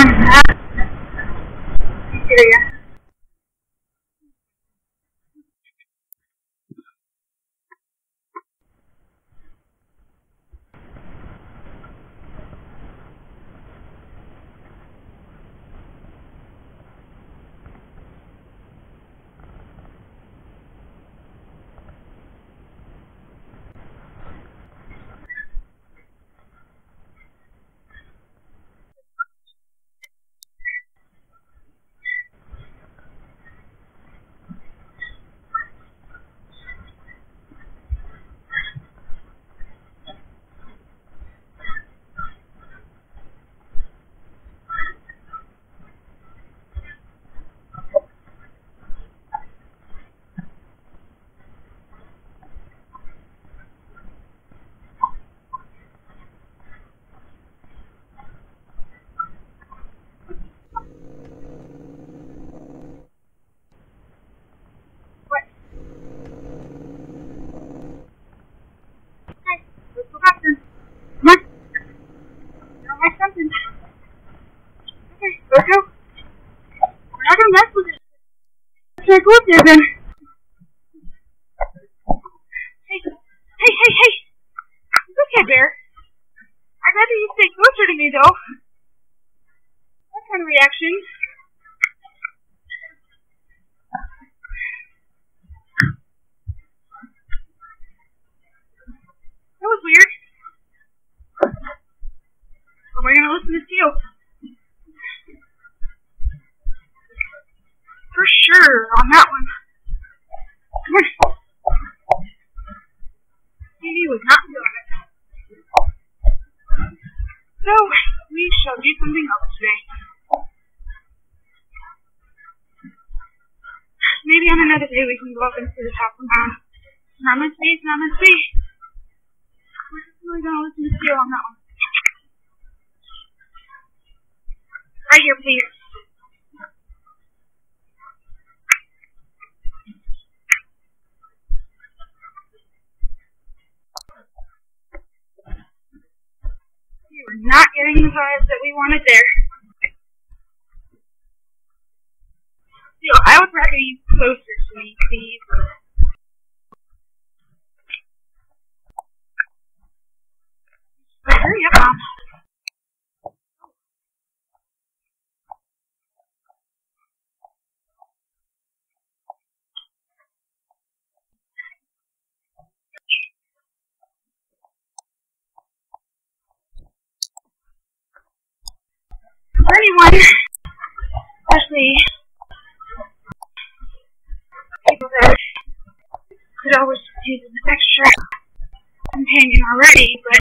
Hey! It's okay, Bear. I'd rather you stay closer to me, though. That kind of reaction. That was weird. Am I gonna listen to Theo? For sure, on that one. Come on. He was not doing it. So, we shall do something else today. Maybe on another day we can go up into the top somehow. Namaste. We're really gonna listen to you on that one. Right here, please. We're not getting the vibes that we wanted there. Yo, I would rather you closer to me, please. But hurry up, Mom. For anyone, especially people that could always use an extra companion already, but